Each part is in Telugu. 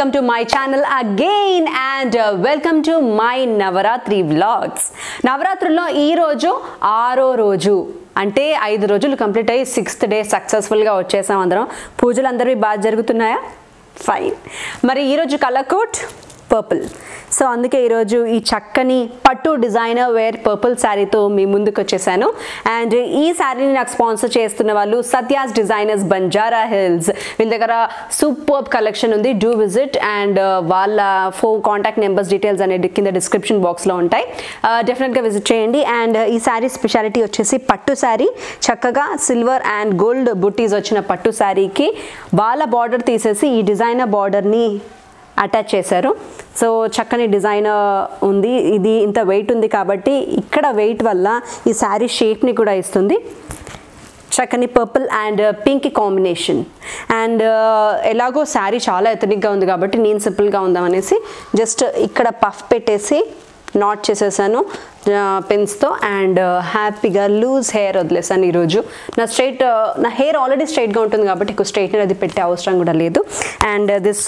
welcome to my channel again and welcome to my Navaratri vlogs. Navaratrilo ee roju 6th roju అంటే 5 రోజులు కంప్లీట్ అయ్యి 6th డే సక్సెస్ఫుల్ గా వచ్చేసాం అందరం. పూజలు అందరివి బాగా జరుగుతున్నాయా? ఫైన్. మరి ఈ రోజు కలర్ కోడ్ పర్పుల్. సో అందుకే ఈ రోజు ఈ చక్కని పట్టు డిజైనర్ వేర్ పర్పుల్ సారీతో మీ ముందుకు వచ్చేసాను. అండ్ ఈ సారీని నాకు స్పాన్సర్ చేస్తున్న వాళ్ళు సత్యాస్ డిజైనర్స్ బంజారా హిల్స్. వీళ్ళ దగ్గర సూపర్బ్ కలెక్షన్ ఉంది, డూ విజిట్. అండ్ వాళ్ళ కాంటాక్ట్ నెంబర్స్ డీటెయిల్స్ అనేది కింద డిస్క్రిప్షన్ బాక్స్లో ఉంటాయి, డెఫినెట్గా విజిట్ చేయండి. అండ్ ఈ శారీ స్పెషాలిటీ వచ్చేసి పట్టు శారీ, చక్కగా సిల్వర్ అండ్ గోల్డ్ బుట్టీస్ వచ్చిన పట్టు శారీకి వాళ్ళ బార్డర్ తీసేసి ఈ డిజైనర్ బార్డర్ని అటాచ్ చేశారు. సో చక్కని డిజైనర్ ఉంది. ఇది ఇంత వెయిట్ ఉంది కాబట్టి ఇక్కడ వెయిట్ వల్ల ఈ శారీ షేప్ని కూడా ఇస్తుంది. చక్కని purple and pink combination. And ఎలాగో శారీ చాలా ఎథనిక్గా ఉంది కాబట్టి నేను సింపుల్గా ఉందామనేసి జస్ట్ ఇక్కడ పఫ్ పెట్టేసి నాట్ చేసేసాను పెన్స్తో. అండ్ హ్యాపీగా లూజ్ హెయిర్ వదిలేసాను. ఈరోజు నా హెయిర్ ఆల్రెడీ స్ట్రైట్గా ఉంటుంది కాబట్టి ఎక్కువ స్ట్రైట్నర్ అది పెట్టే అవసరం కూడా లేదు. And this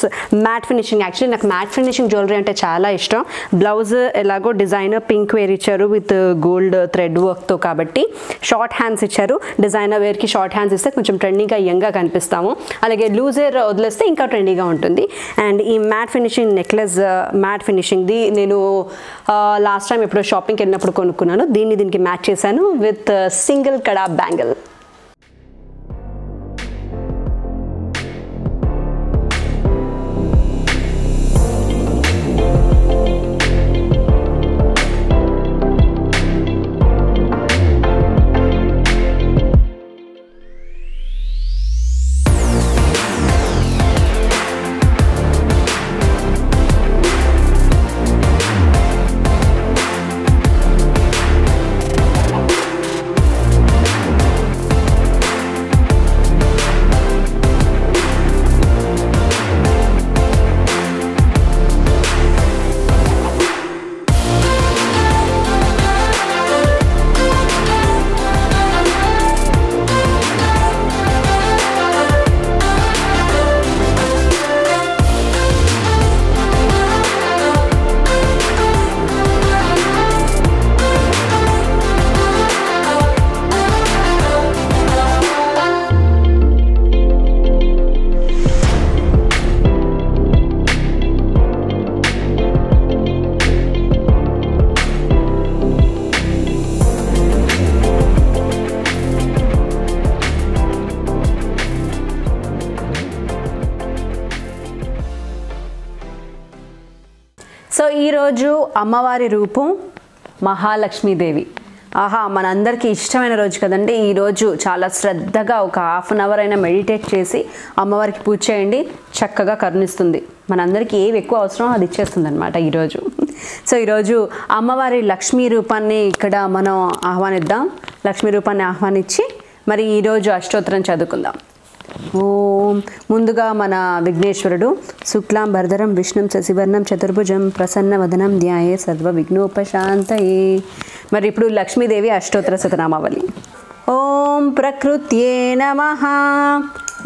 matte finishing, actually నాకు మ్యాట్ ఫినిషింగ్ జ్యువెలరీ అంటే చాలా ఇష్టం. బ్లౌజ్ ఎలాగో డిజైనర్ పింక్ వేర్ ఇచ్చారు విత్ గోల్డ్ థ్రెడ్ వర్క్తో కాబట్టి షార్ట్ హ్యాండ్స్ ఇచ్చారు. డిజైనర్ వేర్కి షార్ట్ హ్యాండ్స్ ఇస్తే కొంచెం ట్రెండీగా యంగ్గా కనిపిస్తాము, అలాగే లూజ్ హెయిర్ వదిలేస్తే ఇంకా ట్రెండీగా ఉంటుంది. అండ్ ఈ మ్యాట్ ఫినిషింగ్ నెక్లెస్, మ్యాట్ ఫినిషింగ్ది నేను లాస్ట్ టైం ఎప్పుడో షాపింగ్కి వెళ్ళినప్పుడు కొనుక్కున్నాను. దీనికి మ్యాచ్ చేశాను with single kada bangle. So ఈరోజు అమ్మవారి రూపం మహాలక్ష్మీదేవి. ఆహా, మనందరికీ ఇష్టమైన రోజు కదండి ఈరోజు. చాలా శ్రద్ధగా ఒక 1/2 అవర్ అయినా మెడిటేట్ చేసి అమ్మవారికి పూజ చేయండి, చక్కగా కరుణిస్తుంది. మనందరికీ ఏవి ఎక్కువ అవసరం అది ఇచ్చేస్తుంది అనమాట ఈరోజు. సో ఈరోజు అమ్మవారి లక్ష్మీ రూపాన్ని ఇక్కడ మనం ఆహ్వానిద్దాం. లక్ష్మీ రూపాన్ని ఆహ్వానించి మరి ఈరోజు అష్టోత్తరం చదువుకుందాం. ఓం. ముందుగా మన విఘ్నేశ్వరుడు, శుక్లాం భరధరం విష్ణుం శశివర్ణం చతుర్భుజం ప్రసన్న వదనం ధ్యాయే సర్వ విఘ్నోపశాంతయే. మరి ఇప్పుడు లక్ష్మీదేవి అష్టోత్తర శతనామావళి. ఓం ప్రకృత్యే నమః,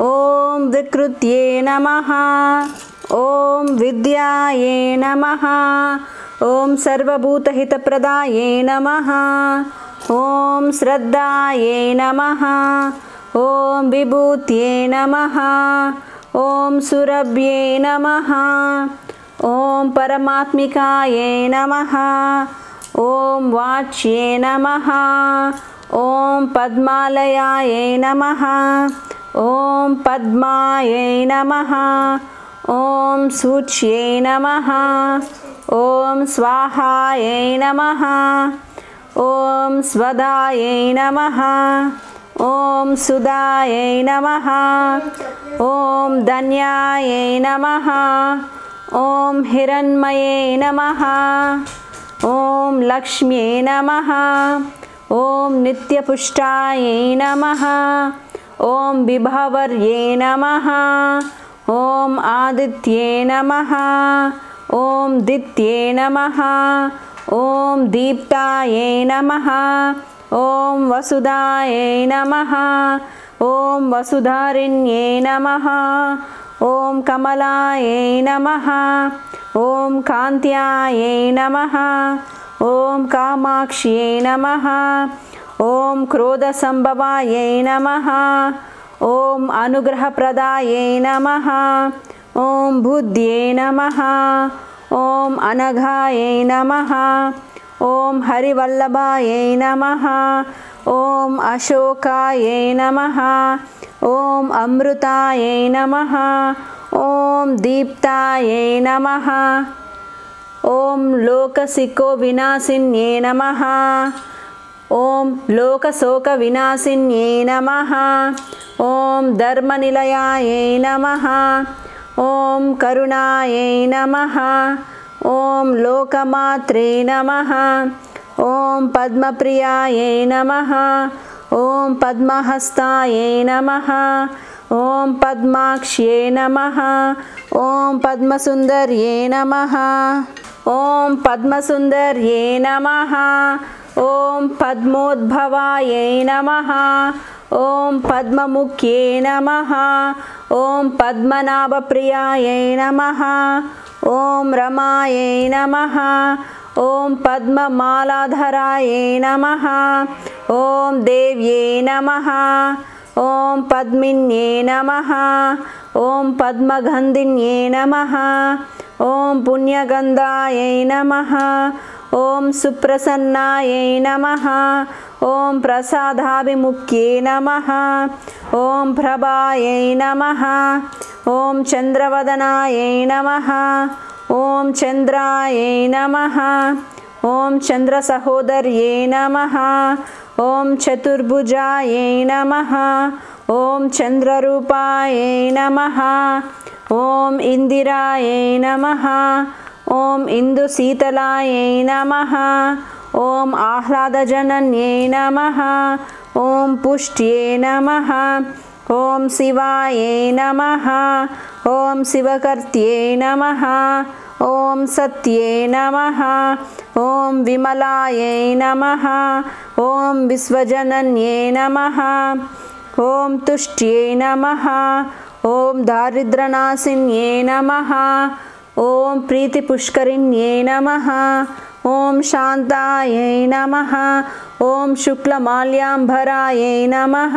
ఓం వికృత్యే నమః, ఓం విద్యాయే నమః, ఓం సర్వభూతహితప్రదాయే నమః, ఓం శ్రద్ధాయే నమః, ఓం విభూత్యే నమః, ఓం సురభ్యే నమః, ఓం పరమాత్మికాయే నమః, ఓం వాచ్యే నమః, ఓం పద్మాలయాయే నమః, ఓం పద్మాయే నమః, ఓం సూచ్యే నమః, ఓం స్వాహాయే నమః, ఓం స్వదాయే నమః, ఓం సుదాయై నమః, ఓం ధన్యాయై నమః, ఓం హిరణ్మయై నమః, ఓం లక్ష్మ్యై నమః, ఓం నిత్యపుష్టాయై నమః, ఓం విభావర్యై నమః, ఓం ఆదిత్యై నమః, ఓం దిత్యై నమః, ఓం దీప్తాయై నమః, ఓం వసుధాయే నమః, ఓం వసుధారిణ్యే నమః, ओम कमलायै नमः, ओम कांत्यायै नमः, ओम कामाक्षियै नमः, ओम क्रोधसंभवायै नमः, ओम अनुग्रहप्रदायै नमः, ओम बुद्ध्यै नमः, ओम अनघायै नमः, ओम हरिवल्लभायै नमः, ओम अशोकायै नमः, ओम अमृतायै नमः, ओम दीप्तायै नमः, ओम लोकसिको विनाशिन्ये नमः, ओम लोकशोक विनाशिन्ये नमः, ओम धर्मनिलयायै नमः, ओम करुणायै नमः, ओम लोकमात्रे नमः, ओम पद्मप्रियायै नमः, ओम पद्महस्तायै नमः, ओम पद्माक्षिये नमः, ओम पद्मसुंदर्ये नमः, ओम पद्मसुंदर्ये नमः, ओम पद्मोद्भवायै नमः, ओम पद्ममुख्ये नमः, ओम पद्मनाभप्रियायै नमः, ओम रमायै नमः, ओम पद्ममालाधरायै नमः, ओम देव्यै नमः, ओम पद्मिन्यै नमः, ओम पद्मगंधिन्यै नमः, ओम पुण्यगंधायै नमः, ओम सुप्रसन्नायै नमः, ओम प्रसादाभिमुख्ये नमः, ओम प्रभायै नमः, ओम चंद्रवदनायै नमः, ओम चंद्रायै नमः, ओम चंद्रसहोदर्यै नमः, ओम चतुर्भुजायै नमः, ओम चंद्ररूपायै नमः, ओम इंदिरायै नमः, ओम इंदुशीतलायै नमः, ओम आह्लादजनन्यै नमः, ओम पुष्ट्यै नमः, ओम शिवायै नमः, ओम शिवकर्त्यै नमः, ओम सत्यै नमः, ओम विमलायै नमः, ओम विश्वजनन्यै नमः, ओम तुष्ट्यै नमः, ओम दारिद्रनाशिन्यै नमः, ओम प्रीतिपुष्करिण्यै नमः, ओम शांतायै नमः, ओम शुक्लमाल्याम्भरायै नमः,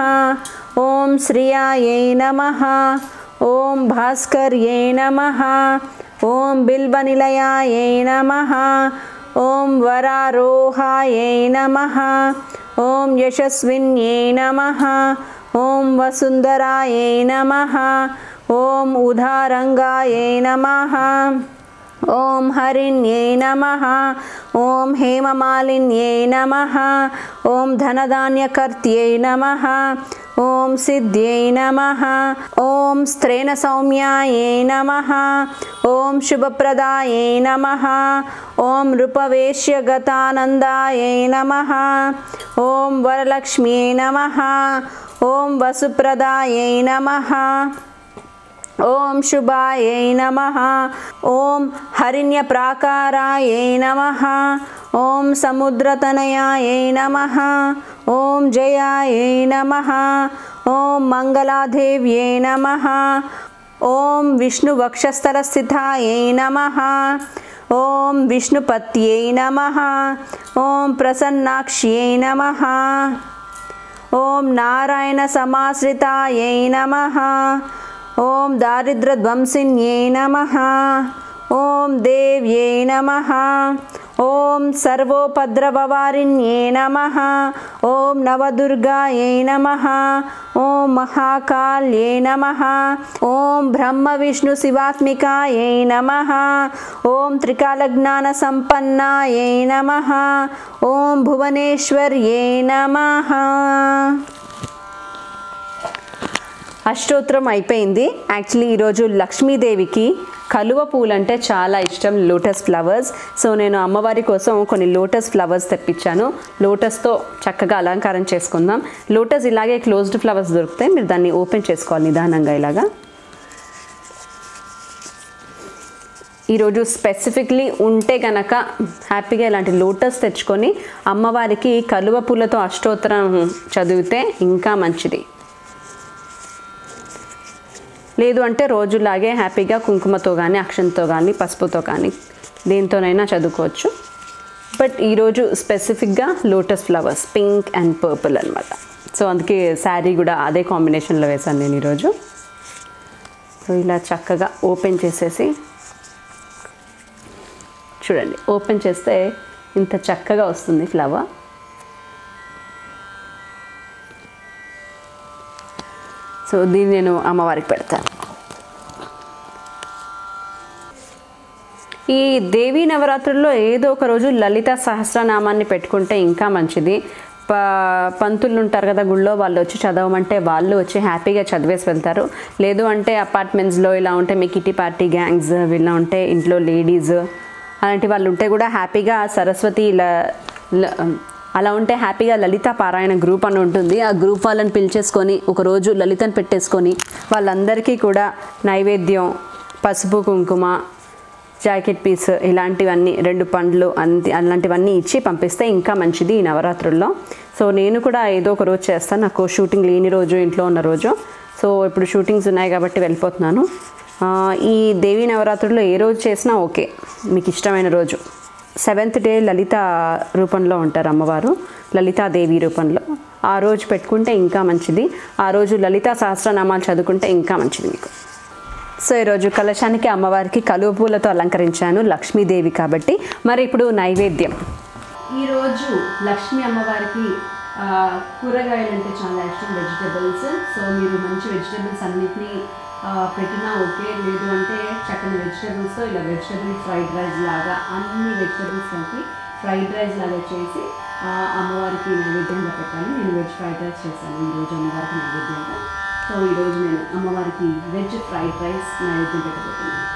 ओम श्रियायै नमः, ओम भास्कर्यै नमः, ओम बिल्वनिलयायै नमः, ओम वरारोहायै नमः, ओम यशस्विन्यै नमः, ओम वसुंधरायै नमः, ओम उदारंगायै नमः, ओम हरिण्यै नमः, ओम हेममालिन्यै नमः, ओम धनधान्यकर्त्यै नमः, ओम सिद्ध्यै नमः, ओम स्त्रेण सौम्यायै नमः, ओम शुभप्रदायै नमः, ओम रूपवेश्यगतानन्दायै नमः, ओम वरलक्ष्म्यै नमः, ओम वसुप्रदायै नमः, ओम शुभायै नमः, ओम हरिण्यप्राकारायै नमः, ओम समुद्रतनयायै नमः, ओम जयायै नमः, ओम मंगलादेव्यै नमः, ओम विष्णुवक्षस्थलस्थितायै नमः, ओम विष्णुपत्यै नमः, ओम प्रसन्नाक्ष्यै नमः, ओम नारायण समाश्रितायै नमः, ओम दारिद्रध्वंसिन्यै नमः, ओम देव्यै नमः, ओम सर्वोपद्रववारिण्यै नमः, ओम नवदुर्गायै नमः, ओम महाकाल्यै नमः, ओम ब्रह्मविष्णुशिवात्मिकायै नमः, ओम त्रिकालज्ञानसम्पन्नायै नमः, ओम भुवनेश्वर्यै नमः। అష్టోత్తరం అయిపోయింది. యాక్చువల్లీ ఈరోజు లక్ష్మీదేవికి కలువ పూలు అంటే చాలా ఇష్టం, లోటస్ ఫ్లవర్స్. సో నేను అమ్మవారి కోసం కొన్ని లోటస్ ఫ్లవర్స్ తెప్పించాను. లోటస్తో చక్కగా అలంకారం చేసుకుందాం. లోటస్ ఇలాగే క్లోజ్డ్ ఫ్లవర్స్ దొరుకుతాయి, మీరు దాన్ని ఓపెన్ చేసుకోవాలి నిదానంగా ఇలాగా. ఈరోజు స్పెసిఫిక్లీ ఉంటే కనుక హ్యాపీగా ఇలాంటి లోటస్ తెచ్చుకొని అమ్మవారికి కలువ పూలతో అష్టోత్తరం చదివితే ఇంకా మంచిది. లేదు అంటే రోజులాగే హ్యాపీగా కుంకుమతో గాని అక్షంతో గాని పసుపుతో గాని దేంతోనైనా చదువుకోవచ్చు. బట్ ఈ రోజు స్పెసిఫిక్ గా lotus flowers pink and purple అన్నమాట. సో అందుకే సారీ కూడా అదే కాంబినేషన్ లో వేసాను నేను ఈ రోజు. సో ఇలా చక్కగా ఓపెన్ చేసేసి చూడండి, ఓపెన్ చేస్తే ఇంత చక్కగా వస్తుంది ఫ్లవర్. సో దీన్ని నేను అమ్మవారికి పెడతాను. ఈ దేవీ నవరాత్రుల్లో ఏదో ఒక రోజు లలిత సహస్రనామాన్ని పెట్టుకుంటే ఇంకా మంచిది. పంతులు ఉంటారు కదా గుళ్ళో, వాళ్ళు వచ్చి చదవమంటే వాళ్ళు వచ్చి హ్యాపీగా చదివేసి వెళ్తారు. లేదు అంటే అపార్ట్మెంట్స్లో ఇలా ఉంటే మీ కిటీ పార్టీ గ్యాంగ్స్ ఇలా ఉంటే ఇంట్లో లేడీస్ అలాంటి వాళ్ళు ఉంటే కూడా హ్యాపీగా సరస్వతి అలా ఉంటే హ్యాపీగా లలిత పారాయణ గ్రూప్ అని ఉంటుంది. ఆ గ్రూప్ వాళ్ళని పిలిచేసుకొని ఒకరోజు లలితను పెట్టేసుకొని వాళ్ళందరికీ కూడా నైవేద్యం పసుపు కుంకుమ జాకెట్ పీస్ ఇలాంటివన్నీ 2 పండ్లు అలాంటివన్నీ ఇచ్చి పంపిస్తే ఇంకా మంచిది ఈ నవరాత్రుల్లో. సో నేను కూడా ఏదో ఒక రోజు చేస్తాను, నాకు షూటింగ్ లేని రోజు ఇంట్లో ఉన్న రోజు. సో ఇప్పుడు షూటింగ్స్ ఉన్నాయి కాబట్టి వెళ్ళిపోతున్నాను. ఈ దేవీ నవరాత్రుల్లో ఏ రోజు చేసినా ఓకే, మీకు ఇష్టమైన రోజు. 7th డే లలిత రూపంలో ఉంటారు అమ్మవారు, లలితా దేవి రూపంలో. ఆ రోజు పెట్టుకుంటే ఇంకా మంచిది. ఆ రోజు లలితా సహస్రనామాలు చదువుకుంటే ఇంకా మంచిది మీకు. సో ఈరోజు కలశానికి అమ్మవారికి కలువ పూలతో అలంకరించాను, లక్ష్మీదేవి కాబట్టి. మరి ఇప్పుడు నైవేద్యం. ఈరోజు లక్ష్మీ అమ్మవారికి కూరగాయలు అంటే చాలా ఇష్టం, వెజిటబుల్స్. సో మీరు మంచి వెజిటబుల్స్ అన్నిటినీ పెట్టినా ఓకే, లేదు అంటే చక్కని వెజిటబుల్స్తో ఇలా వెజిటబుల్ ఫ్రైడ్ రైస్ లాగా అన్ని వెజిటబుల్స్ కలిపి ఫ్రైడ్ రైస్ లాగా చేసి అమ్మవారికి నైవేద్యంగా పెట్టాను. నేను వెజ్ ఫ్రైడ్ రైస్ చేశాను ఈరోజు అమ్మవారికి నైవేద్యంగా. సో ఈరోజు నేను అమ్మవారికి వెజ్ ఫ్రైడ్ రైస్ నైవేద్యం పెట్టబోతున్నాను.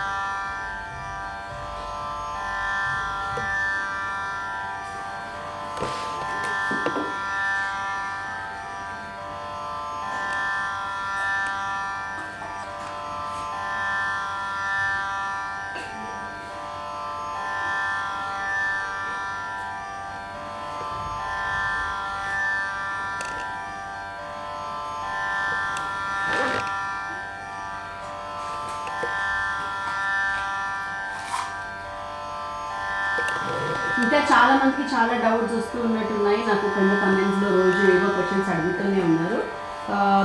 ఇంకా చాలా మందికి చాలా డౌట్స్ వస్తూ ఉన్నట్టున్నాయి నాకు. కొన్ని కమెంట్స్లో రోజు ఏవో క్వశ్చన్స్ అడుగుతూనే ఉన్నారు.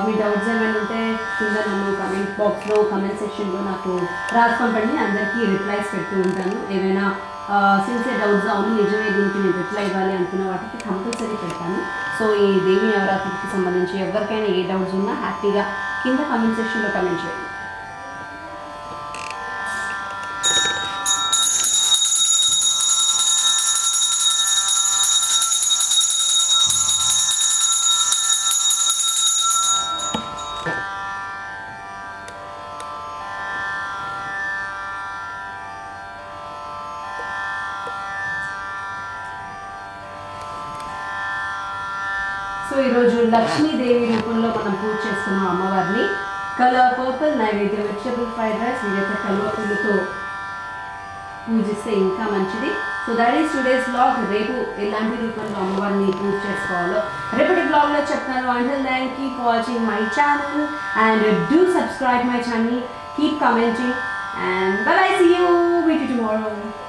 మీ డౌట్స్ ఏమైనా ఉంటే కింద నన్ను కమెంట్ బాక్స్లో కమెంట్ సెక్షన్లో నాకు రాసి పంపండి, అందరికీ రిప్లైస్ పెడుతూ ఉంటాను. ఏమైనా సిన్సియర్ డౌట్స్ అవును నిజమే దీనికి నేను రిప్లై ఇవ్వాలి అనుకున్న వాటికి కంపల్సరీ పెడతాను. సో ఈ దేవి నవరాత్రికి సంబంధించి ఎవరికైనా ఏ డౌట్స్ ఉన్నా హ్యాపీగా కింద కమెంట్ సెక్షన్లో కమెంట్ చేయండి. సో ఈరోజు లక్ష్మీదేవి రూపంలో మనం పూజ చేసుకున్నాం అమ్మవారిని. కలర్ పర్పుల్ నైవేద్యం వెజిటబుల్ ఫ్రైడ్ రైస్ వీరైతే కలవ పూలతో పూజిస్తే ఇంకా మంచిది. So that is today's blog. రేపు ఎలాంటి రూపంలో అమ్మవారిని పూజ చేసుకోవాలో రేపటి బ్లాగ్లో చెప్తాను. Until then keep watching my channel and do subscribe my channel, keep commenting and bye. See you, meet you tomorrow.